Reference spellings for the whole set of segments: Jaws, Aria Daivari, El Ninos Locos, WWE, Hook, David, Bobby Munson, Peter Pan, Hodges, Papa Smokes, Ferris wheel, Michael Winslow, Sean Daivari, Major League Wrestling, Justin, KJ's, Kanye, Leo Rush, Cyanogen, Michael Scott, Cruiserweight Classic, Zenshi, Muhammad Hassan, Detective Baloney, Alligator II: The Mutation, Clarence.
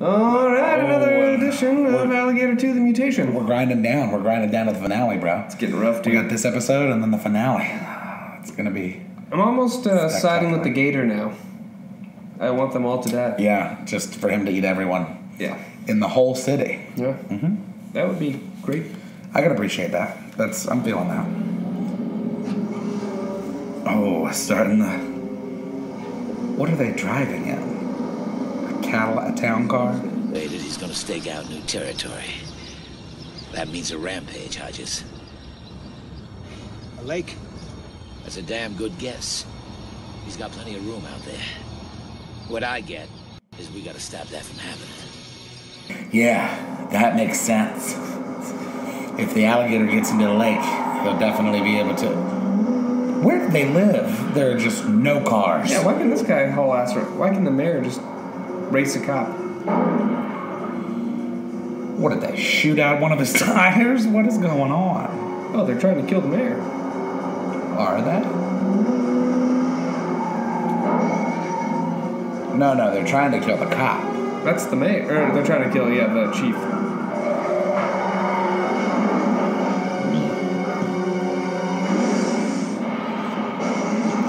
All right, another edition of Alligator II: The Mutation. We're grinding down. We're grinding down to the finale, bro. It's getting rough, dude. We got this episode and then the finale. It's going to be... I'm almost siding with the gator now. I want them all to die. Yeah, just for him to eat everyone. Yeah. In the whole city. Yeah. Mm-hmm. That would be great. I can appreciate that. I'm feeling that. Oh, starting the... What are they driving at? A town car? Later, he's going to stake out new territory. That means a rampage, Hodges. A lake? That's a damn good guess. He's got plenty of room out there. What I get is we got to stop that from happening. Yeah, that makes sense. If the alligator gets into the lake, he'll definitely be able to... Where do they live? There are just no cars. Yeah, why can this guy haul ass? Why can the mayor just race a cop? What did they shoot out one of his tires? What is going on? Oh, they're trying to kill the mayor. Are they? No, they're trying to kill the cop. That's the mayor. Or they're trying to kill, yeah, the chief.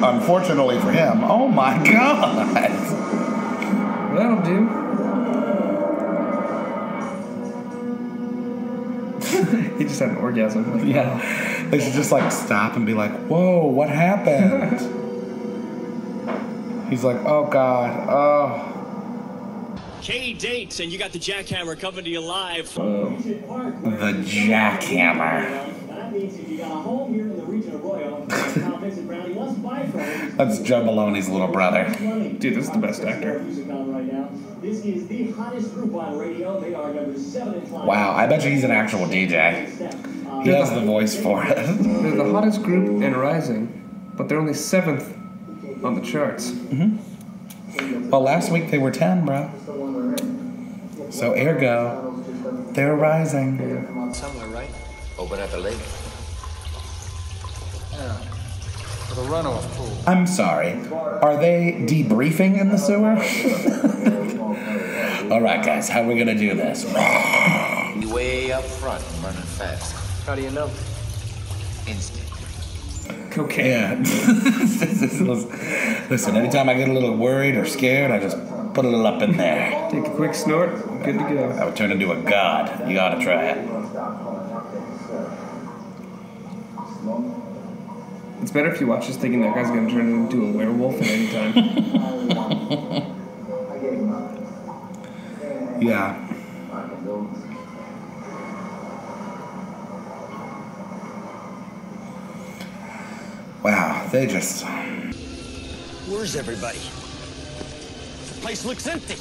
Unfortunately for him. Oh my god! That'll do. He just had an orgasm. Like, yeah. They should just like stop and be like, whoa, what happened? He's like, oh god, oh. K dates and you got the jackhammer coming to you live. The jackhammer. That's Joe Baloney's little brother. Dude, this is the best actor. Wow, I bet you he's an actual DJ. He has the voice for it. They're the hottest group in rising, but they're only 7th on the charts. Mm-hmm. Well, last week they were 10, bro. So ergo, they're rising. Yeah. Somewhere, right? Open up a lake. Yeah. The runoff pool. I'm sorry. Are they debriefing in the sewer? All right, guys. How are we going to do this? Way up front, running fast. How do you know? Instinct. Cocaine. Yeah. Listen, anytime I get a little worried or scared, I just put a little up in there. Take a quick snort. Good to go. I would turn into a god. You ought to try it. It's better if you watch this thinking that guy's gonna turn into a werewolf at any time. Yeah. Wow, they just... Where's everybody? The place looks empty.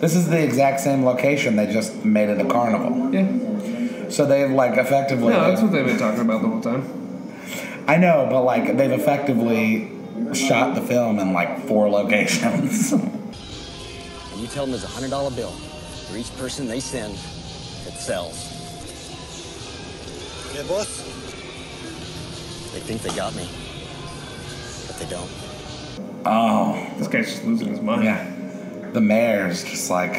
This is the exact same location. They just made it a carnival. Yeah. So they've like effectively... No, that's what they've been talking about the whole time. I know, but, like, they've effectively shot the film in, like, 4 locations. You tell them there's a $100 bill for each person they send that sells. Yeah, boss? They think they got me, but they don't. Oh. This guy's just losing his mind. Yeah. The mayor's just like,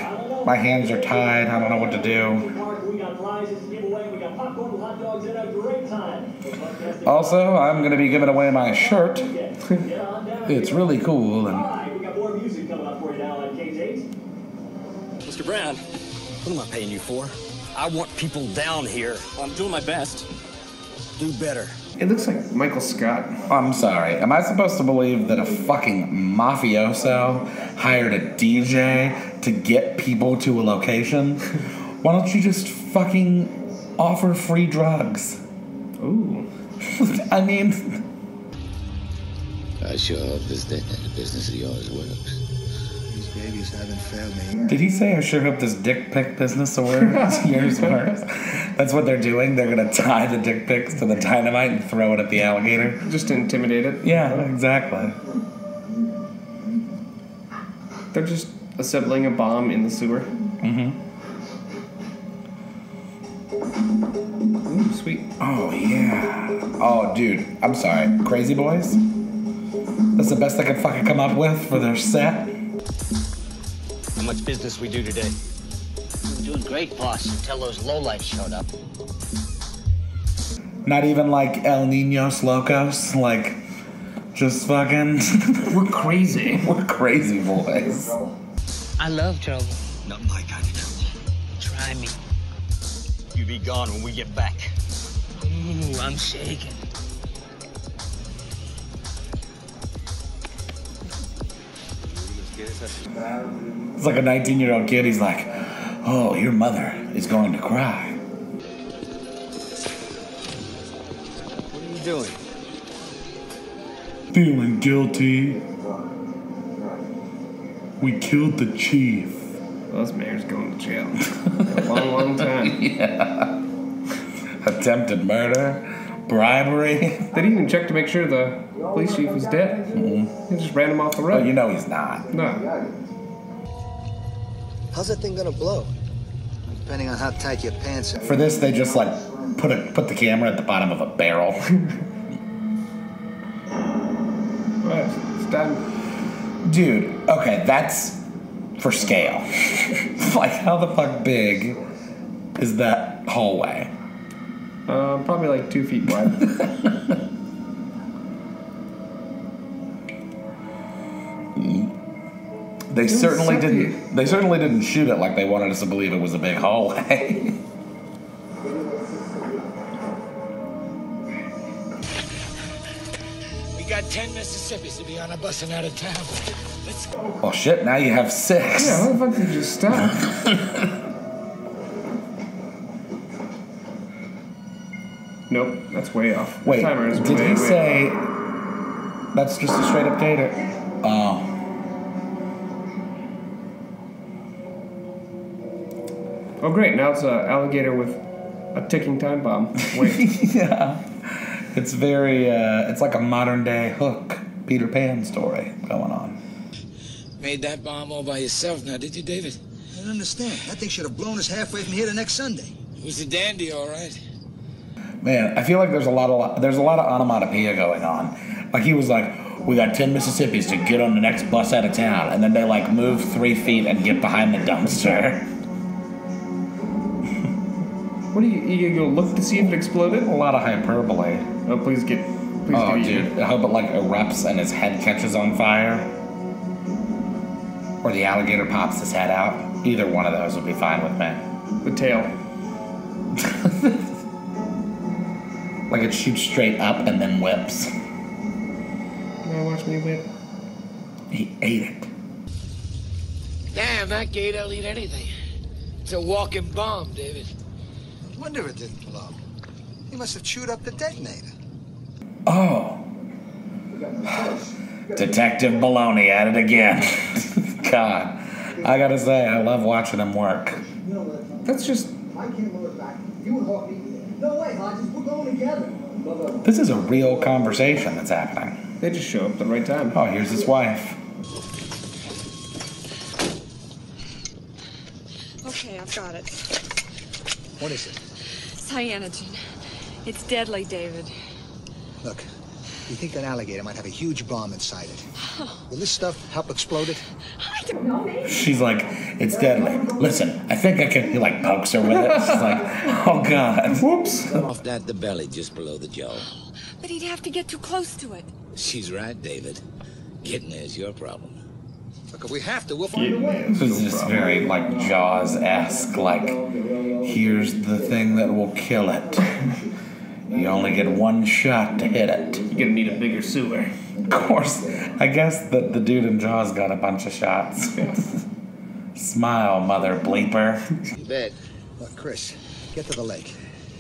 my hands are tied, I don't know what to do. We got prizes to give away, we got popcorn and hot dogs, and a great time. Also, I'm going to be giving away my shirt. It's really cool. And... All right, we got more music coming up for you now on KJ's. Mr. Brown, what am I paying you for? I want people down here. I'm doing my best. Do better. It looks like Michael Scott. I'm sorry. Am I supposed to believe that a fucking mafioso hired a DJ to get people to a location? Why don't you just fucking offer free drugs? Ooh. I mean... I sure hope this dead end of business of yours works. These babies haven't failed me. Did he say, I sure hope this dick pic business of yours works? That's what they're doing. They're going to tie the dick pics to the dynamite and throw it at the alligator. Just to intimidate it. Yeah, exactly. They're just assembling a bomb in the sewer. Mm-hmm. Ooh, sweet. Oh, yeah. Oh, dude. I'm sorry. Crazy Boys? That's the best I could fucking come up with for their set? How much business we do today? I'm doing great, boss, until those lowlifes showed up. Not even like El Ninos Locos, like just fucking. We're crazy. We're crazy boys. I love trouble. Not my kind of trouble. Try me. You be gone when we get back. Ooh, I'm shaking. It's like a 19-year-old kid. He's like, oh, your mother is going to cry. What are you doing? Feeling guilty. We killed the chief. Well, this mayor's going to jail. A long, long time. Yeah. Attempted murder. Bribery. They didn't even check to make sure the police chief was dead. Mm-hmm. They just ran him off the road. Oh, you know he's not. No. How's that thing gonna blow? Depending on how tight your pants are. For this, they just like put the camera at the bottom of a barrel. Right, it's done. Dude, okay, that's for scale. Like, how the fuck big is that hallway? Probably like 2 feet wide. They certainly didn't shoot it like they wanted us to believe it was a big hallway. We got 10 Mississippis to be on a bus and out of town. Let's go. Oh shit! Now you have 6. Yeah, how the fuck did you stop? Nope, that's way off. Wait, did he say that's just a straight up gator? Oh. Oh, great. Now it's an alligator with a ticking time bomb. Wait. Yeah. It's very, it's like a modern day Hook, Peter Pan story going on. Made that bomb all by yourself now, did you, David? I don't understand. That thing should have blown us halfway from here to next Sunday. It was a dandy, all right. Man, I feel like there's a lot of onomatopoeia going on. Like he was like, we got 10 Mississippis to get on the next bus out of town, and then they like move 3 feet and get behind the dumpster. What are you look to see if it exploded? A lot of hyperbole. Oh, please dude, I hope it like erupts and his head catches on fire, or the alligator pops his head out. Either one of those would be fine with me. The tail. Like it shoots straight up and then whips. You wanna watch me whip? He ate it. Damn, that gator'll eat anything. It's a walking bomb, David. No wonder it didn't blow. He must have chewed up the detonator. Oh. Detective Baloney at it again. God, I gotta say, I love watching him work. That's just... I can't look back. You would walk me. No way, Hodges, we're going together. This is a real conversation that's happening. They just show up at the right time. Oh, here's his wife. Okay, I've got it. What is it? Cyanogen. It's deadly, David. Look, we think an alligator might have a huge bomb inside it. Will this stuff help explode it? I don't know, maybe. She's like, it's deadly. Listen, I think I can. He like pokes her with it. She's like, oh god. Whoops. Off that the belly just below the jaw. But he'd have to get too close to it. She's right, David. Getting there's your problem. Look, if we have to, we'll find a way. This is just very like Jaws-esque. Like, here's the thing that will kill it. You only get one shot to hit it. You're gonna need a bigger sewer. Of course. I guess that the dude in Jaws got a bunch of shots. Smile, mother bleeper. You bet. Look, Chris, get to the lake.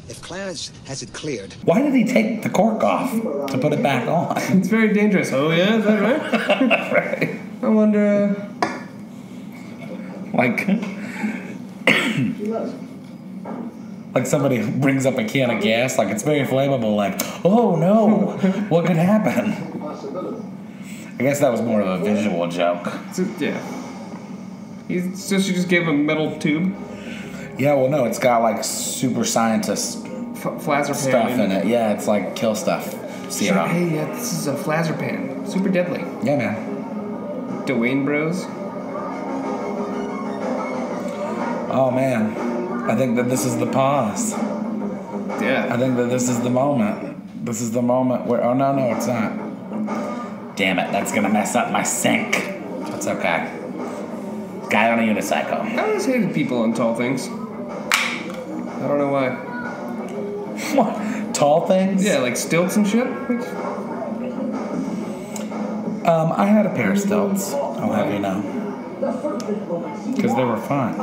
If Clarence has it cleared... Why did he take the cork off to put it back on? It's very dangerous. Oh, yeah? Is that right? Right. I wonder... Like somebody brings up a can of gas, like it's very flammable, like, oh no, what could happen? I guess that was more of a visual joke. Yeah. So she just gave him a metal tube? Yeah, well no, it's got like super scientist stuff in it. Yeah, it's like kill stuff. See it on. Hey, yeah, this is a Flazer Pan. Super deadly. Yeah, man. Dwayne Bros. Oh man, I think that this is the pause. Yeah. I think that this is the moment. This is the moment where, oh no, no, it's not. Damn it, that's gonna mess up my sink. That's okay. Guy on a unicycle. I always hated people on tall things. I don't know why. What? Tall things? Yeah, like stilts and shit. I had a pair of stilts. I'll have you know. Because they were fun.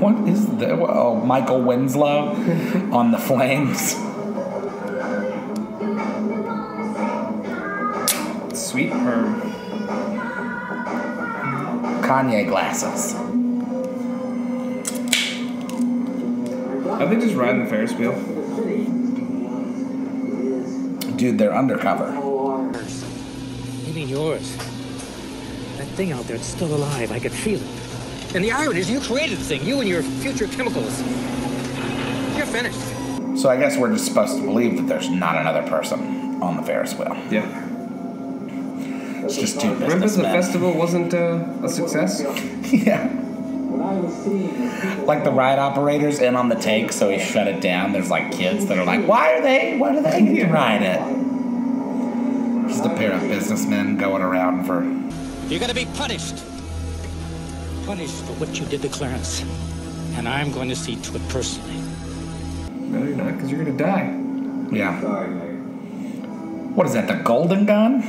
What is that? Oh, Michael Winslow on the flames. Sweet perm. Kanye glasses. Are they just riding the Ferris wheel? Dude, they're undercover. Even yours. That thing out there, it's still alive. I could feel it. And the irony is you created the thing. You and your future chemicals. You're finished. So I guess we're just supposed to believe that there's not another person on the Ferris wheel. Yeah. It's just too businessmen. Remember the festival wasn't a success? Yeah. Like the ride operator's in on the take, so he shut it down. There's like kids that are like, why do they get to ride it? Just a pair of businessmen going around for... You're going to be punished. Punished for what you did to Clarence. And I'm going to see to it personally. No, you're not, because you're going to die. Yeah. What is that, the golden gun?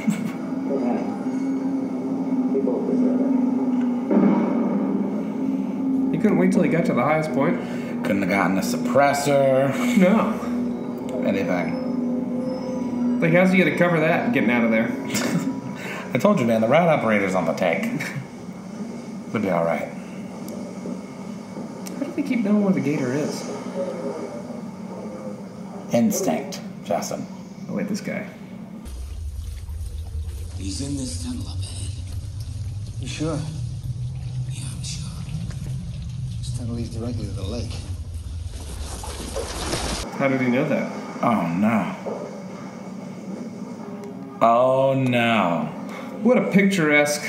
He couldn't wait till he got to the highest point. Couldn't have gotten a suppressor. No. Anything. Like, how's he gonna cover that getting out of there? I told you, man, the rad operator's on the tank. We'll be alright. How do they keep knowing where the gator is? Instinct, Justin. Oh, wait, this guy. He's in this tunnel up ahead. You sure? Yeah, I'm sure. This tunnel leads directly to the lake. How did he know that? Oh, no. Oh, no. What a picturesque...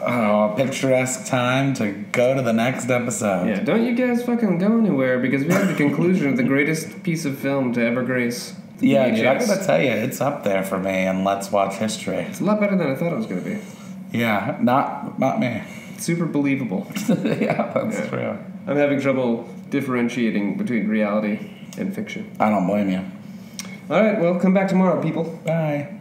Oh, a picturesque time to go to the next episode. Yeah, don't you guys fucking go anywhere, because we have the conclusion of the greatest piece of film to ever grace... Yeah, dude, I gotta tell you, it's up there for me, and Let's Watch History. It's a lot better than I thought it was gonna be. Yeah, not me. Super believable. Yeah, that's true. I'm having trouble differentiating between reality and fiction. I don't blame you. All right, well, come back tomorrow, people. Bye.